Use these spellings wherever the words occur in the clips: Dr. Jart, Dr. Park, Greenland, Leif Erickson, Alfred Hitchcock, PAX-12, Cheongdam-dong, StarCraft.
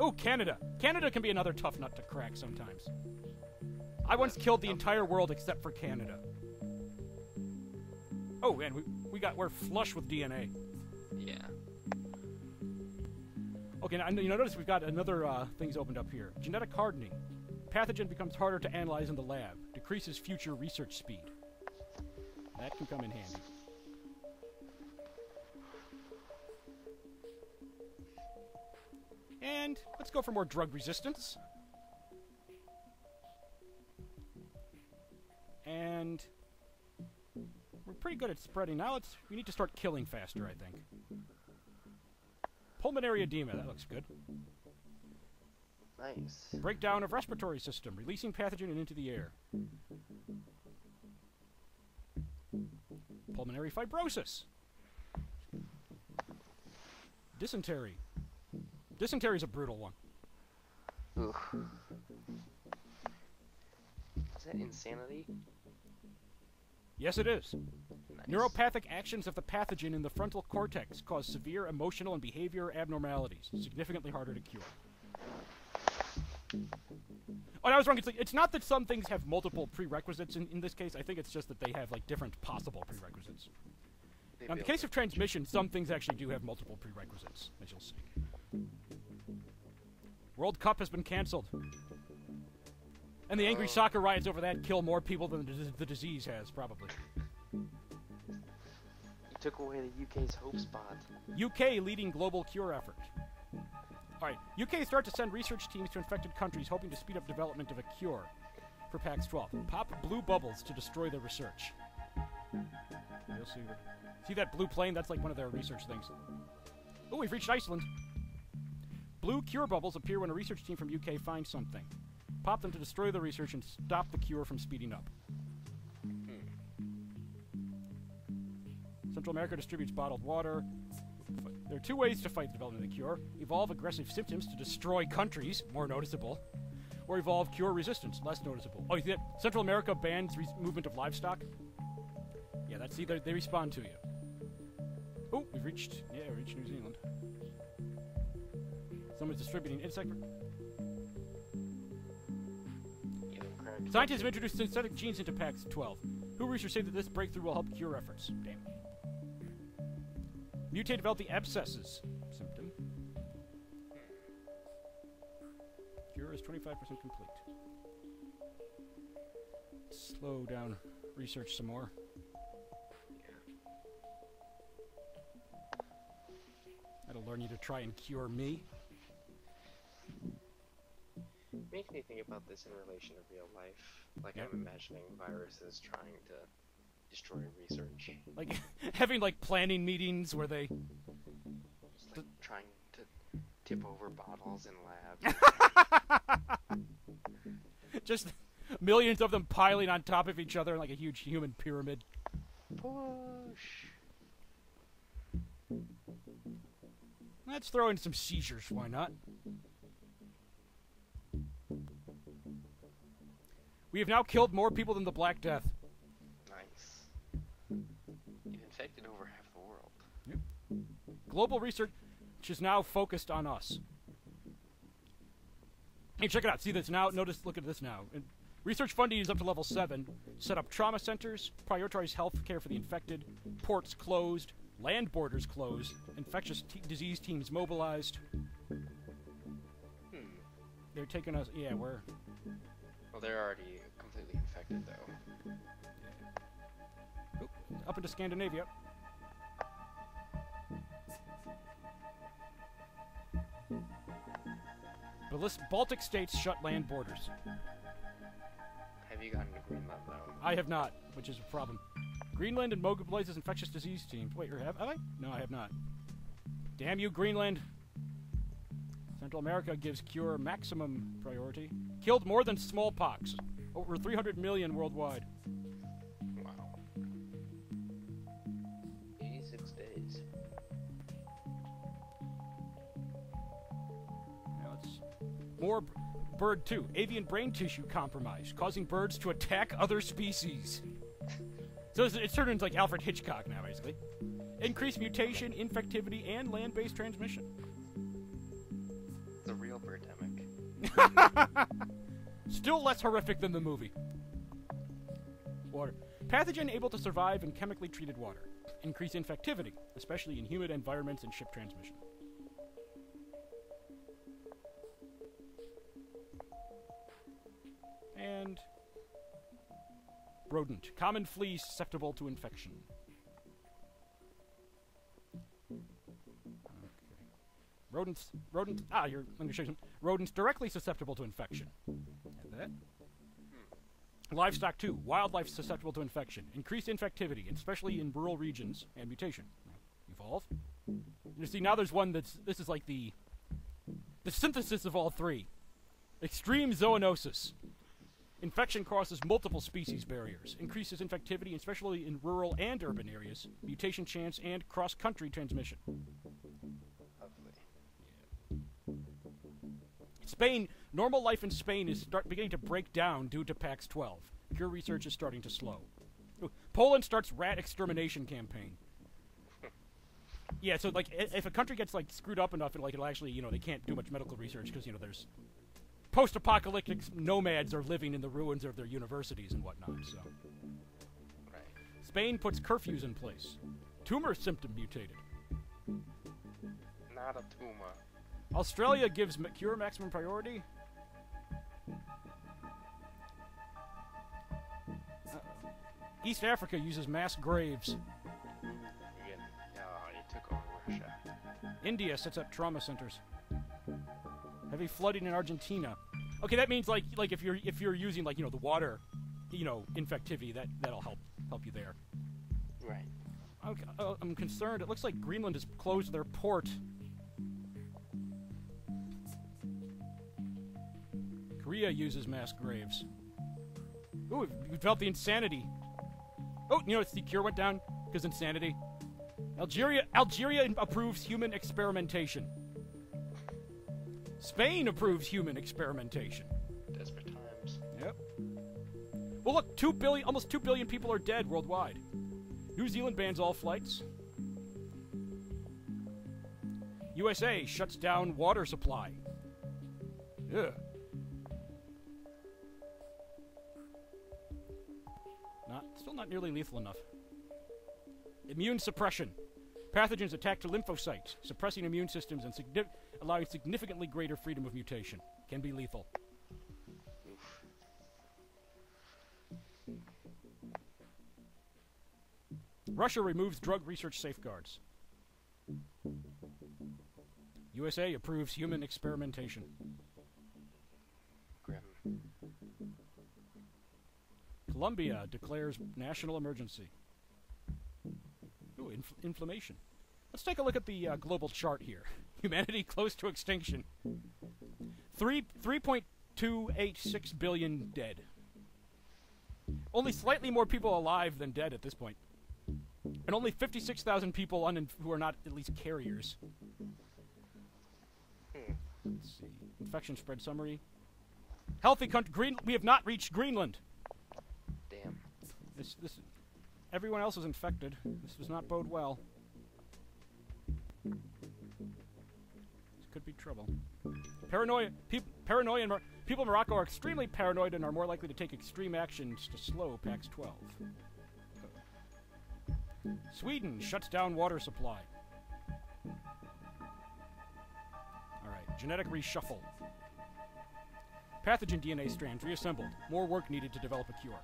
Ooh, Canada. Canada can be another tough nut to crack sometimes. I once killed the entire world except for Canada. Oh, and we're flush with DNA. Yeah. Okay, now you notice we've got another things opened up here. Genetic hardening. Pathogen becomes harder to analyze in the lab. Decreases future research speed. That can come in handy. And let's go for more drug resistance. And we're pretty good at spreading. Now we need to start killing faster, I think. Pulmonary edema, that looks good. Nice. Breakdown of respiratory system, releasing pathogen into the air. Pulmonary fibrosis. Dysentery. Dysentery is a brutal one. Ugh. Is that insanity? Yes, it is. Nice. Neuropathic actions of the pathogen in the frontal cortex cause severe emotional and behavior abnormalities, significantly harder to cure. Oh, I was wrong. It's not that some things have multiple prerequisites in this case. I think it's just that they have, like, different possible prerequisites. Now, in the case of transmission, some things actually do have multiple prerequisites, as you'll see. World Cup has been canceled. And the angry soccer riots over that kill more people than the disease has, probably. You took away the UK's hope spot. UK leading global cure effort. Alright, UK start to send research teams to infected countries hoping to speed up development of a cure for PAX-12. Pop blue bubbles to destroy their research. You'll see. See that blue plane? That's like one of their research things. Oh, we've reached Iceland. Blue cure bubbles appear when a research team from UK finds something. Pop them to destroy the research and stop the cure from speeding up. Central America distributes bottled water. There are two ways to fight the development of the cure. Evolve aggressive symptoms to destroy countries, more noticeable. Or evolve cure resistance, less noticeable. Oh, you see that? Central America bans movement of livestock. Yeah, that's either they respond to you. Oh, we reached New Zealand. Someone's distributing insect... Scientists have introduced synthetic genes into PAX-12. WHO researchers say that this breakthrough will help cure efforts. Damn. Mutate developed the abscesses symptom. Cure is 25% complete. Slow down research some more. That'll learn you to try and cure me. Makes me think about this in relation to real life. Like, I'm imagining viruses trying to destroy research. Like, having, like, planning meetings where they... Just, like, trying to tip over bottles in labs. Just millions of them piling on top of each other in, like, a huge human pyramid. Push! Let's throw in some seizures, why not? We have now killed more people than the Black Death. Nice. You've infected over half the world. Yep. Global research is now focused on us. Hey, check it out. See this now? Notice, look at this now. Research funding is up to level 7. Set up trauma centers, prioritize health care for the infected, ports closed, land borders closed, infectious disease teams mobilized. They're taking us... Yeah, we're... Well, they're already completely infected, though. Oop, up into Scandinavia. Baltic states shut land borders. Have you gotten to Greenland, though? I have not, which is a problem. Greenland and mobilizes infectious disease teams. Wait, or have I? No, I have not. Damn you, Greenland! Central America gives cure maximum priority. Killed more than smallpox. Over 300 million worldwide. Wow. 86 days. Now it's more bird 2. Avian brain tissue compromise, causing birds to attack other species. So it's turned into like Alfred Hitchcock now, basically. Increased mutation, infectivity, and land-based transmission. The real bird. Still less horrific than the movie. Water. Pathogen able to survive in chemically treated water. Increase infectivity, especially in humid environments and ship transmission. And... rodent. Common flea susceptible to infection. Rodents, let me show you some. Rodents directly susceptible to infection. And that. Livestock 2, wildlife susceptible to infection. Increased infectivity, especially in rural regions, and mutation. Evolve. You see, now there's one that's, this is like the synthesis of all three. Extreme zoonosis. Infection causes multiple species barriers. Increases infectivity, especially in rural and urban areas. Mutation chance and cross-country transmission. Spain, normal life in Spain is beginning to break down due to PAX-12. Cure research is starting to slow. Ooh, Poland starts rat extermination campaign. Yeah, so like, if a country gets like screwed up enough, and like it'll actually, you know, they can't do much medical research because, you know, there's post-apocalyptic nomads are living in the ruins of their universities and whatnot. So, right. Spain puts curfews in place. Tumor symptom mutated. Not a tumor. Australia gives cure maximum priority. East Africa uses mass graves. It took over Russia. India sets up trauma centers. Heavy flooding in Argentina. Okay, that means like if you're using like, you know, the water, you know, infectivity, that'll help you there. Right. I'm concerned. It looks like Greenland has closed their port. Korea uses mass graves. Ooh, we felt the insanity. Oh, you know, it's the cure went down because insanity. Algeria approves human experimentation. Spain approves human experimentation. Desperate times. Yep. Well, look, almost 2 billion people are dead worldwide. New Zealand bans all flights. USA shuts down water supply. Ugh. Still not nearly lethal enough. Immune suppression. Pathogens attack to lymphocytes, suppressing immune systems and allowing significantly greater freedom of mutation. Can be lethal. Oof. Russia removes drug research safeguards. USA approves human experimentation. Colombia declares national emergency. Ooh, inflammation. Let's take a look at the global chart here. Humanity close to extinction. 3.286 billion dead. Only slightly more people alive than dead at this point. And only 56,000 people who are not at least carriers. Let's see. Infection spread summary. Healthy country. We have not reached Greenland. Everyone else was infected. This does not bode well. This could be trouble. Paranoia. People in Morocco are extremely paranoid and are more likely to take extreme actions to slow PAX-12. Sweden shuts down water supply. All right, genetic reshuffle. Pathogen DNA strands reassembled. More work needed to develop a cure.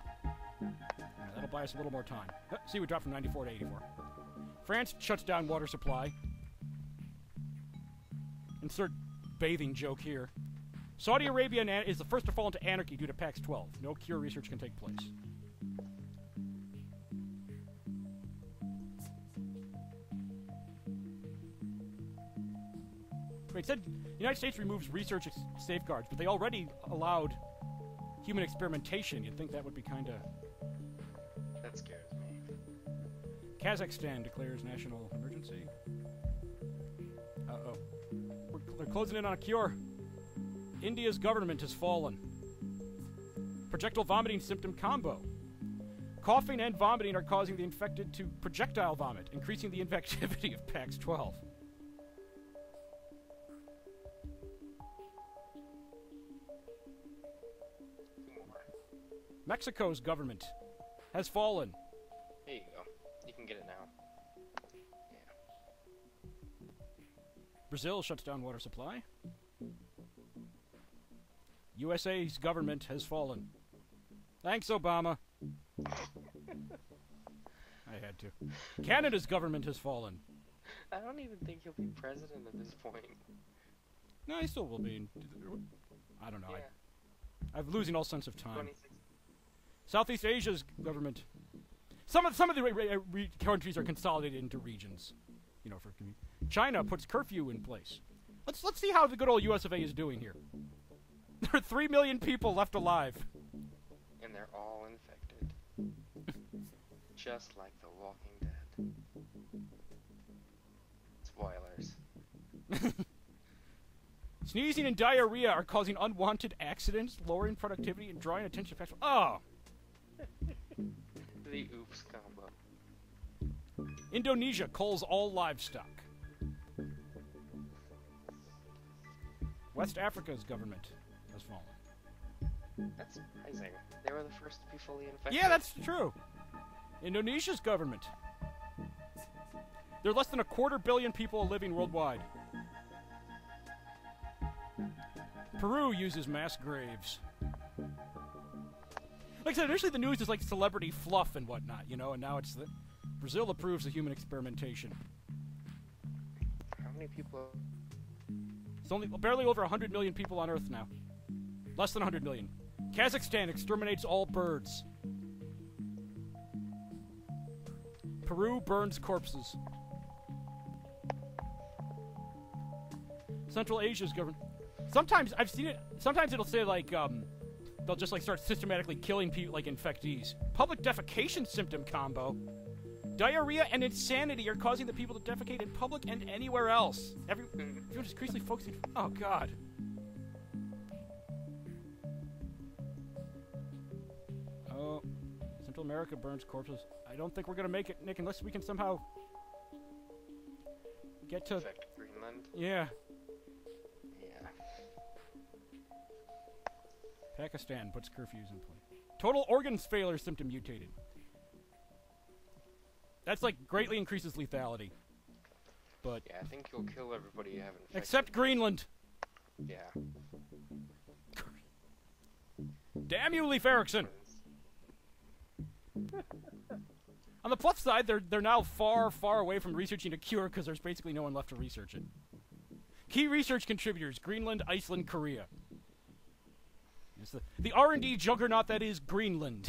That'll buy us a little more time. See, we dropped from 94 to 84. France shuts down water supply. Insert bathing joke here. Saudi Arabia is the first to fall into anarchy due to PAX-12. No cure research can take place. Wait, it said the United States removes research safeguards, but they already allowed human experimentation. You'd think that would be kind of... That scares me. Kazakhstan declares national emergency. Uh-oh. They're closing in on a cure. India's government has fallen. Projectile vomiting symptom combo. Coughing and vomiting are causing the infected to projectile vomit, increasing the infectivity of PAX-12. Mexico's government has fallen. There you go. You can get it now. Yeah. Brazil shuts down water supply. USA's government has fallen. Thanks, Obama. I had to. Canada's government has fallen. I don't even think he'll be president at this point. No, he still will be. I don't know. Yeah. I'm losing all sense of time. 26. Southeast Asia's government. Some of the countries are consolidated into regions. You know, for China puts curfew in place. Let's see how the good old US of A is doing here. There are 3 million people left alive. And they're all infected. Just like The Walking Dead. Spoilers. Sneezing and diarrhea are causing unwanted accidents, lowering productivity, and drawing attention to factual. Oh! The oops combo. Indonesia culls all livestock. West Africa's government has fallen. That's surprising. They were the first to be fully infected. Yeah, that's true. Indonesia's government. There are less than 250 million people living worldwide. Peru uses mass graves. Like I said, initially the news is like celebrity fluff and whatnot, you know, and now it's the... Brazil approves of human experimentation. How many people... It's only barely over 100 million people on Earth now. Less than 100 million. Kazakhstan exterminates all birds. Peru burns corpses. Central Asia's government... Sometimes, I've seen it, sometimes it'll say, like, they'll just, like, start systematically killing people, like, infectees. Public defecation symptom combo. Diarrhea and insanity are causing the people to defecate in public and anywhere else. Everyone's increasingly focusing... Oh, God. Oh. Central America burns corpses. I don't think we're gonna make it, Nick, unless we can somehow... get to... Infect Greenland? Yeah. Pakistan puts curfews in place. Total organs failure symptom mutated. That's like greatly increases lethality. But yeah, I think you'll kill everybody you have infected. Except Greenland. Yeah. Damn you, Leif Erickson. On the plus side, they're now far, far away from researching a cure because there's basically no one left to research it. Key research contributors: Greenland, Iceland, Korea. It's the R&D juggernaut that is Greenland.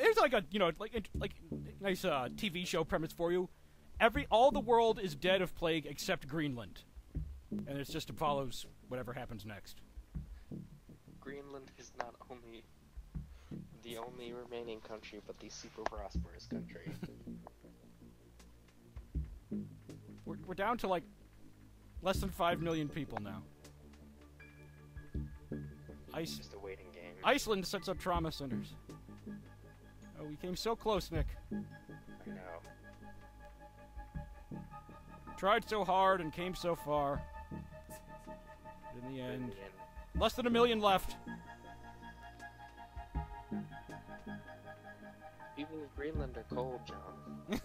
Here's like a, you know, like nice TV show premise for you. All the world is dead of plague except Greenland, and it's just follows whatever happens next. Greenland is not only the only remaining country, but the super prosperous country. We're down to like. Less than 5 million people now. It's just a waiting game. Iceland sets up trauma centers. Oh, we came so close, Nick. I know. Tried so hard and came so far. But in the end... Less than 1 million left. People in Greenland are cold, John.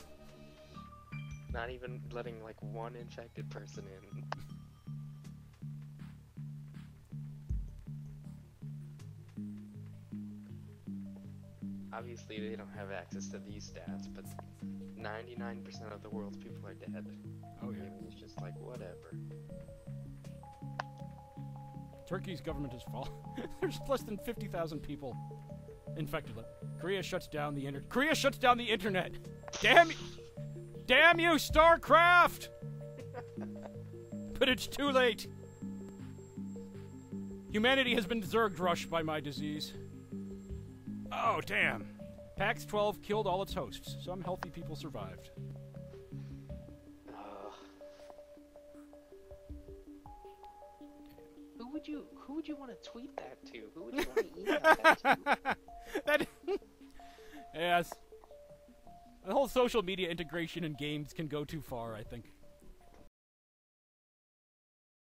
Not even letting, like, one infected person in. Obviously, they don't have access to these stats, but 99% of the world's people are dead. Oh, yeah. Maybe it's just, like, whatever. Turkey's government is fallen. There's less than 50,000 people infected. Korea shuts down the internet! Damn you! Damn you, StarCraft! But it's too late. Humanity has been zerg-rushed by my disease. Oh, damn. PAX-12 killed all its hosts. Some healthy people survived. Who would you want to tweet that to? Who would you want to email that to? Yes. The whole social media integration in games can go too far, I think.